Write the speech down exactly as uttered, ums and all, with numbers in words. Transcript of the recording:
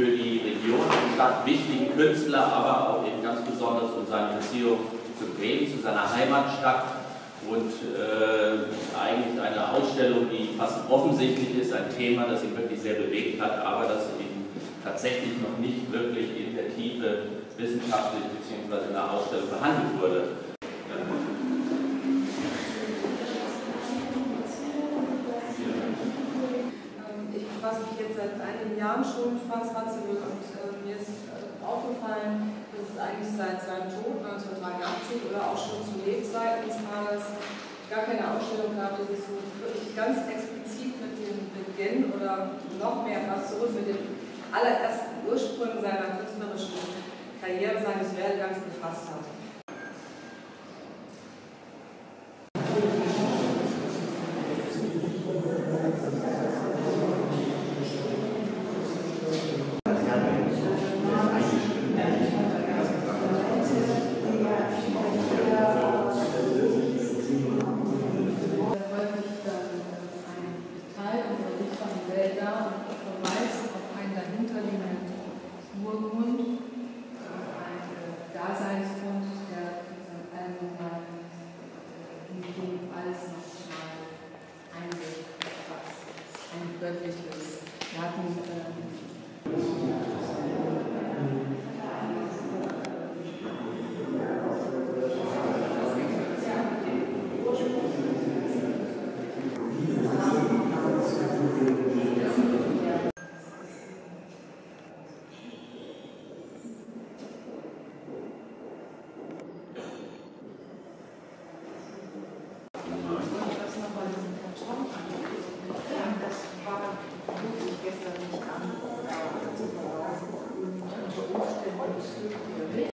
für die Region und Stadt wichtigen Künstler, aber auch eben ganz besonders um seine Beziehung zu Bremen, zu seiner Heimatstadt und äh, eigentlich eine Ausstellung, die fast offensichtlich ist, ein Thema, das ihn wirklich sehr bewegt hat, aber das eben tatsächlich noch nicht wirklich in der Tiefe wissenschaftlich bzw. in der Ausstellung behandelt wurde. Ich befasse mich jetzt seit einigen Jahren schon mit Franz Ratzinger und äh, mir ist äh, aufgefallen, dass es eigentlich seit seinem Tod neunzehnhundertdreiundachtzig oder auch schon zu Lebzeiten des Malers gar keine Ausstellung gab, die sich so wirklich ganz explizit mit dem Beginn oder noch mehr fast zurück mit den allerersten Ursprüngen seiner künstlerischen Karriere, seines Werdegangs befasst hat. Göttliches. Wir hatten äh,